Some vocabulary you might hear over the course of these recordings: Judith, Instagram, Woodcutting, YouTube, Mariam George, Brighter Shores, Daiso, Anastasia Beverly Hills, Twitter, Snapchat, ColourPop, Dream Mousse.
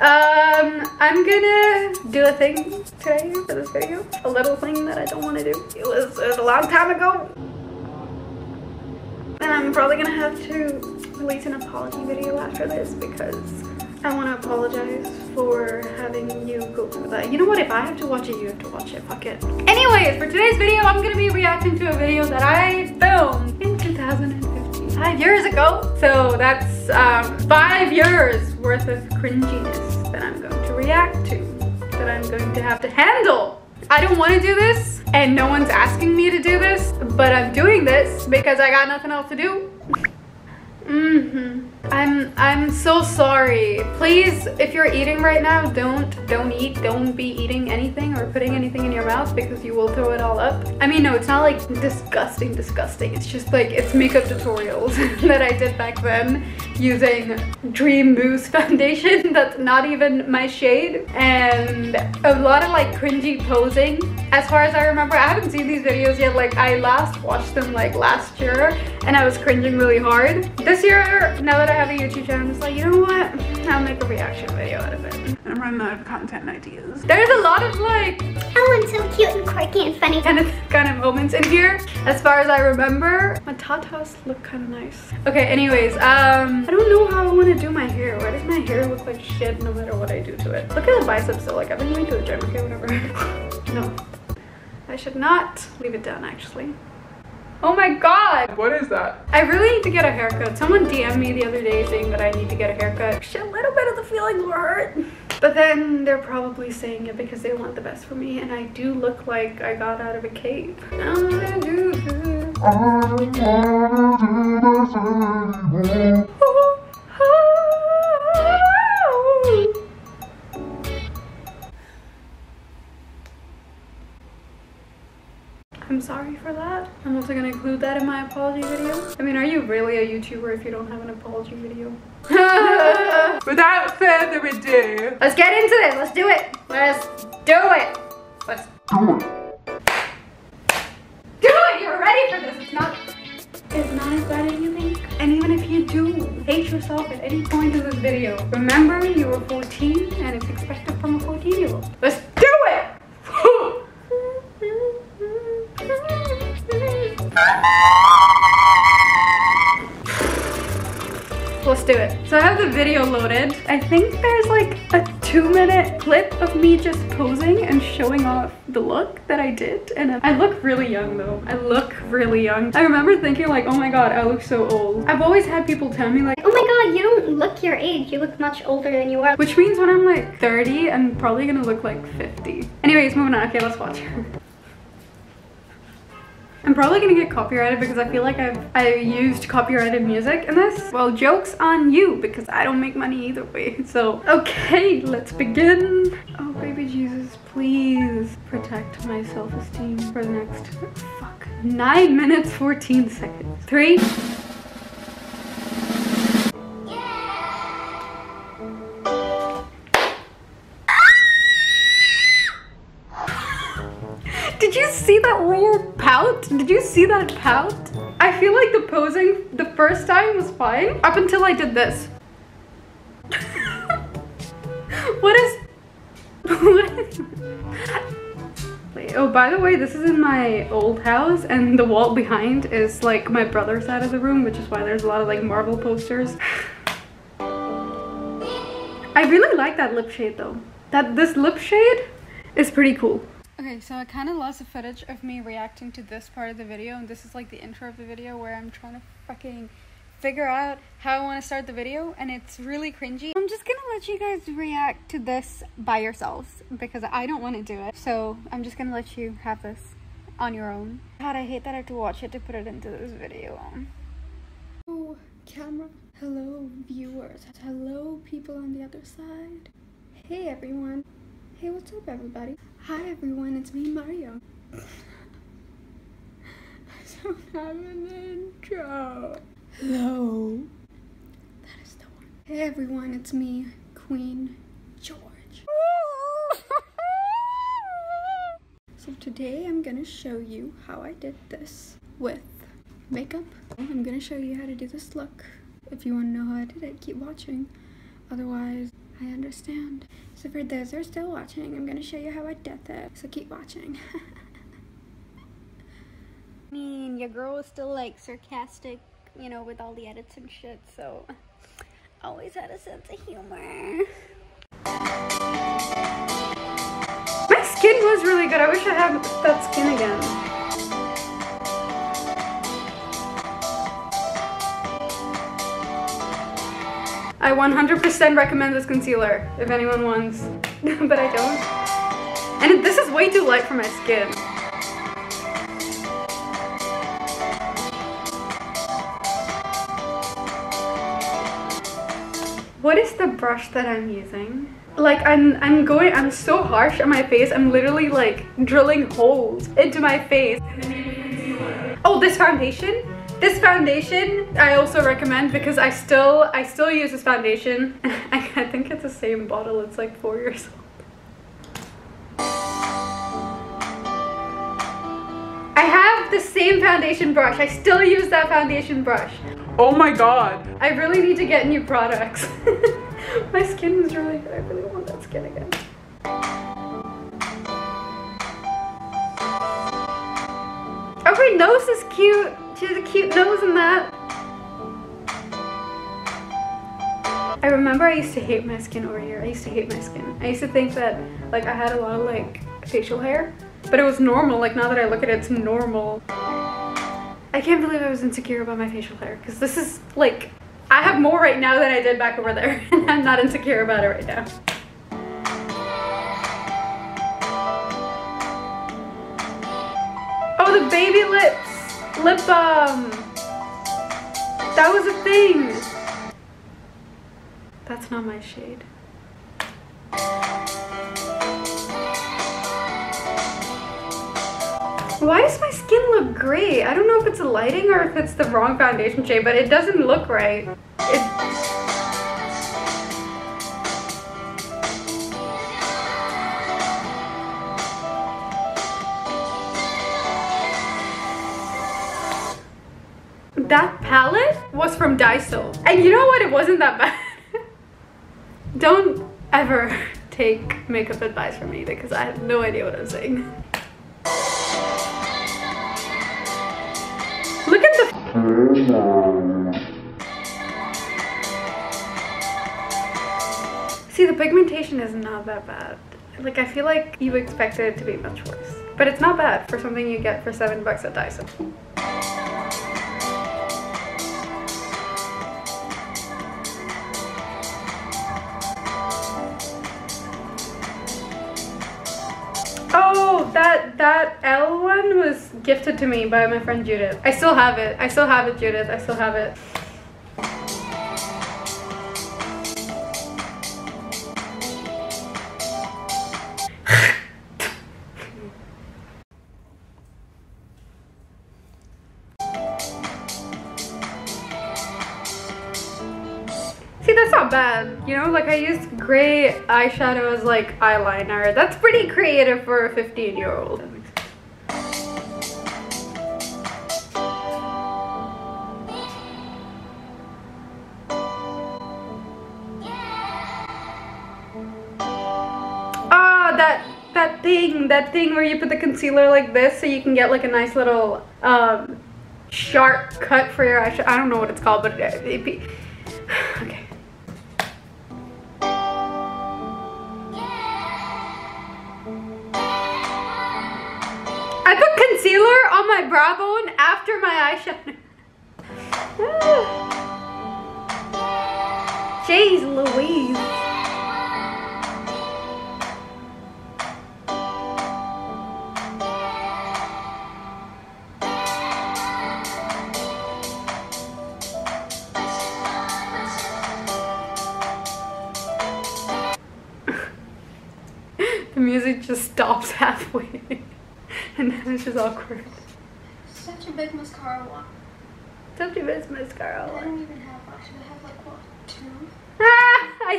I'm gonna do a thing today for this video. A little thing that I don't want to do. It was a long time ago. And I'm probably gonna have to release an apology video after this because I want to apologize for having you go through that. You know what? If I have to watch it, you have to watch it. Fuck it. Anyways, for today's video, I'm gonna be reacting to a video that I filmed in 2015, 5 years ago. So that's 5 years worth of cringiness that I'm going to react to, that I'm going to have to handle. I don't want to do this, and no one's asking me to do this, but I'm doing this because I got nothing else to do. I'm so sorry. Please, if you're eating right now, don't be eating anything or putting anything in your mouth because you will throw it all up. I mean, no, it's not like disgusting. It's just like, it's makeup tutorials that I did back then using Dream Mousse foundation that's not even my shade, and a lot of like cringy posing. As far as I remember, I haven't seen these videos yet. Like, I last watched them like last year and I was cringing really hard. This year, now that I have a YouTube channel, I'm just like, you know what? I'll make a reaction video out of it. And run out of content ideas. There's a lot of like, oh, I'm so cute and quirky and funny kind of moments in here. As far as I remember, my tatas look kind of nice. Okay, anyways, I don't know how I want to do my hair. Why does my hair look like shit no matter what I do to it? Look at the biceps though. Like, I've been going to the gym. Okay, whatever. No, I should not leave it down actually. Oh my god! What is that? I really need to get a haircut. Someone DM'd me the other day saying that I need to get a haircut. Shit, a little bit of the feelings were hurt. But then they're probably saying it because they want the best for me, and I do look like I got out of a cave. I'm sorry for that. I'm also gonna include that in my apology video. I mean, are you really a YouTuber if you don't have an apology video? Without further ado, let's get into this. Let's do it. Let's do it. Let's do it. Do it. You're ready for this. It's not as bad as you think. And even if you do hate yourself at any point in this video, remember you were 14 and it's expected from a 14-year-old. Let's do it. Let's do it. So I have the video loaded. I think there's like a 2-minute clip of me just posing and showing off the look that I did, and I look really young though. I look really young. I remember thinking like, oh my god, I look so old. I've always had people tell me like, oh my god, you don't look your age, you look much older than you are. Which means when I'm like 30, I'm probably gonna look like 50. Anyways, moving on. Okay, let's watch her. I'm probably gonna get copyrighted because I feel like I used copyrighted music in this. Well, joke's on you because I don't make money either way. So, okay, let's begin. Oh, baby Jesus, please protect my self-esteem for the next, fuck, 9 minutes, 14 seconds. 3. Did you see that weird pout? Did you see that pout? I feel like the posing the first time was fine up until I did this. What is... Wait, oh, by the way, this is in my old house and the wall behind is like my brother's side of the room, which is why there's a lot of like Marvel posters. I really like that lip shade though. This lip shade is pretty cool. Okay, so I kind of lost the footage of me reacting to this part of the video, and this is like the intro of the video where I'm trying to fucking figure out how I want to start the video, and it's really cringy. I'm just gonna let you guys react to this by yourselves because I don't want to do it, so I'm just gonna let you have this on your own. God, I hate that I have to watch it to put it into this video. Oh, camera. Hello, viewers. Hello, people on the other side. Hey, everyone. Hey, what's up, everybody? Hi, everyone, it's me, Mario. I don't have an intro. Hello. That is the one. Hey, everyone, it's me, Queen George. So today I'm gonna show you how I did this with makeup. I'm gonna show you how to do this look. If you wanna know how I did it, keep watching. Otherwise, I understand. So for those who are still watching, I'm gonna show you how I did that. So keep watching. I mean, your girl was still like sarcastic, you know, with all the edits and shit, so always had a sense of humor. My skin was really good. I wish I had that skin again. I 100% recommend this concealer if anyone wants, but I don't. And this is way too light for my skin. What is the brush that I'm using? Like I'm so harsh on my face. I'm literally like drilling holes into my face. Oh, this foundation? This foundation I also recommend because I still use this foundation. I think it's the same bottle, it's like 4 years old. I have the same foundation brush, I still use that foundation brush. Oh my god. I really need to get new products. My skin is really good, I really want that skin again. Oh, her nose is cute. She has a cute nose in that. I remember I used to hate my skin over here. I used to hate my skin. I used to think that like I had a lot of like facial hair, but it was normal. Like now that I look at it, it's normal. I can't believe I was insecure about my facial hair because this is like, I have more right now than I did back over there and I'm not insecure about it right now. Oh, the baby lips. Lip balm. That was a thing. That's not my shade. Why does my skin look gray? I don't know if it's the lighting or if it's the wrong foundation shade, but it doesn't look right. That palette was from Daiso. And you know what? It wasn't that bad. Don't ever take makeup advice from me because I have no idea what I'm saying. Look at the See, the pigmentation is not that bad. Like, I feel like you expected it to be much worse. But it's not bad for something you get for $7 at Daiso. That L one was gifted to me by my friend Judith. I still have it. I still have it, Judith. I still have it. See, that's not bad. You know, like I used gray eyeshadow as like eyeliner. That's pretty creative for a 15-year-old. Ah, oh, that thing where you put the concealer like this so you can get like a nice little sharp cut for your eyeshadow. I don't know what it's called, but okay. I put concealer on my brow bone after my eyeshadow. Jeez Louise. The music just stops halfway. And then it's just awkward. Such a big mascara one. Such a big mascara one. I don't even have lashes. I have like what, two? Ah! I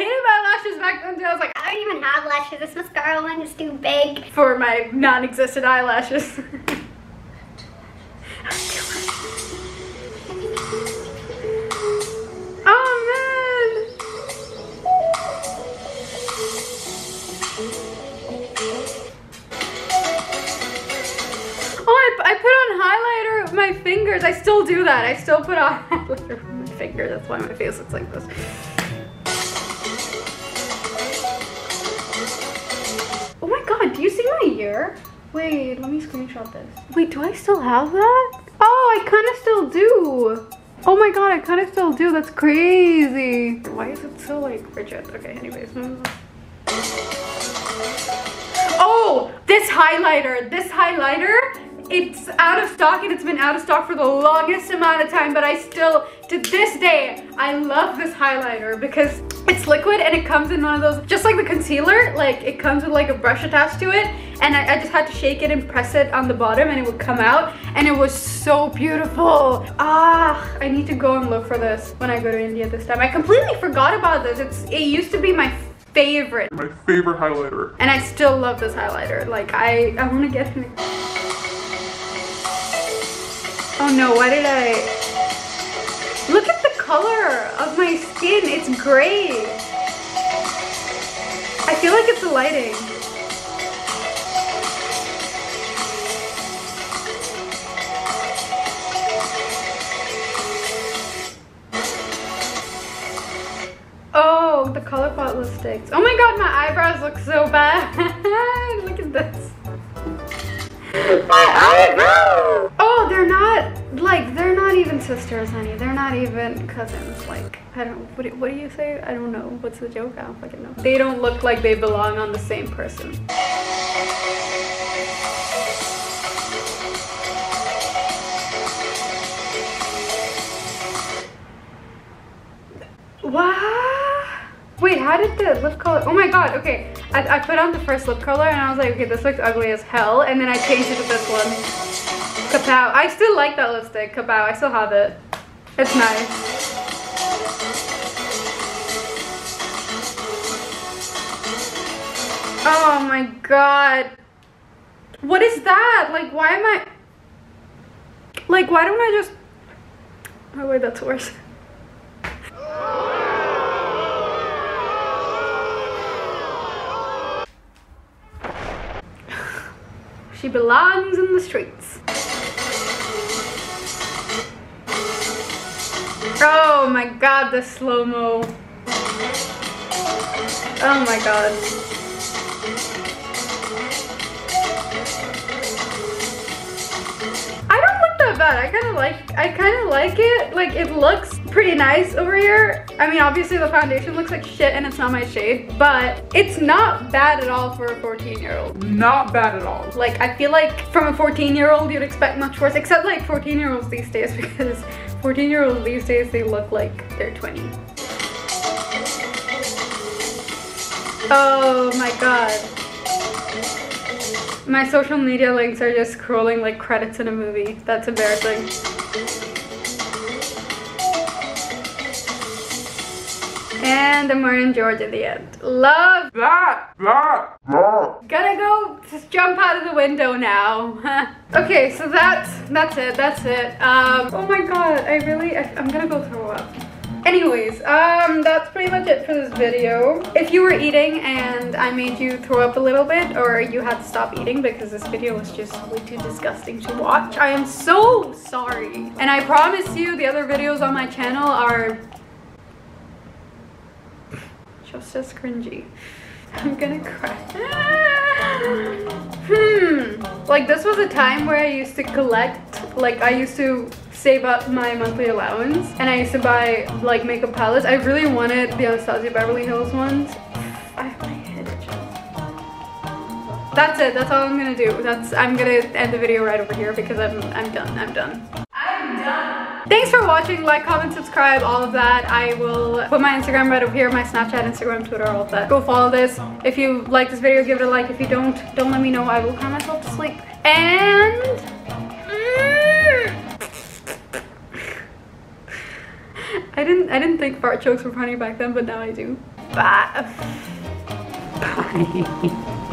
hated my lashes back then too. I was like, I don't even have lashes. This mascara one is too big for my non-existent eyelashes. Oh man! fingers. I still do that. I still put on highlighter on my finger. That's why my face looks like this. Oh my god, do you see my ear? Wait, let me screenshot this. Wait, do I still have that? Oh, I kind of still do. Oh my god, I kind of still do. That's crazy. Why is it so like rigid? Okay, anyways. Oh, this highlighter, it's out of stock and it's been out of stock for the longest amount of time, but I still, to this day, I love this highlighter because it's liquid and it comes in one of those, just like the concealer, like it comes with like a brush attached to it, and I just had to shake it and press it on the bottom and it would come out, and it was so beautiful. Ah, I need to go and look for this when I go to India this time. I completely forgot about this. It used to be my favorite highlighter, and I still love this highlighter. Like I want to get it. Oh no, why did I look at the color of my skin? It's gray. I feel like it's the lighting. The ColourPop lipsticks. Oh my god, my eyebrows look so bad. Look at this. My eyebrows! Oh, they're not even sisters, honey. They're not even cousins. Like, I don't, what do you say? I don't know. What's the joke? I don't fucking know. They don't look like they belong on the same person. Wow. Wait, how did the lip color? Oh my god, okay. I put on the first lip color and I was like, okay, this looks ugly as hell. And then I changed it to this one. Kapow. I still like that lipstick. Kapow. I still have it. It's nice. Oh my god. What is that? Like, why am I... Like, why don't I just... Oh wait, that's worse. She belongs in the streets. Oh my god, the slow-mo. Oh my god. I don't look that bad. I kind of like it. Like, it looks pretty nice over here. I mean, obviously the foundation looks like shit and it's not my shade, but it's not bad at all for a 14-year-old. Not bad at all. Like, I feel like from a 14-year-old you'd expect much worse, except like 14-year-olds these days, because 14-year-olds these days, they look like they're 20. Oh my god. My social media links are just scrolling like credits in a movie. That's embarrassing. And then we're in Georgia at the end. Love that! Gotta go just jump out of the window now. Okay, so that's it. Oh my god, I'm gonna go throw up. Anyways, that's pretty much it for this video. If you were eating and I made you throw up a little bit, or you had to stop eating because this video was just way too disgusting to watch, I am so sorry. And I promise you the other videos on my channel are just as cringy. I'm gonna cry. Like, this was a time where I used to collect, like I used to save up my monthly allowance and I used to buy like makeup palettes. I really wanted the Anastasia Beverly Hills ones. I have my head itching. That's it, that's all I'm gonna do. I'm gonna end the video right over here because I'm done. Thanks for watching, like, comment, subscribe, all of that. I will put my Instagram right over here, my Snapchat, Instagram, Twitter, all of that. Go follow this. If you like this video, give it a like. If you don't let me know. I will cry myself to sleep. And... I didn't think fart jokes were funny back then, but now I do. Bye. Bye.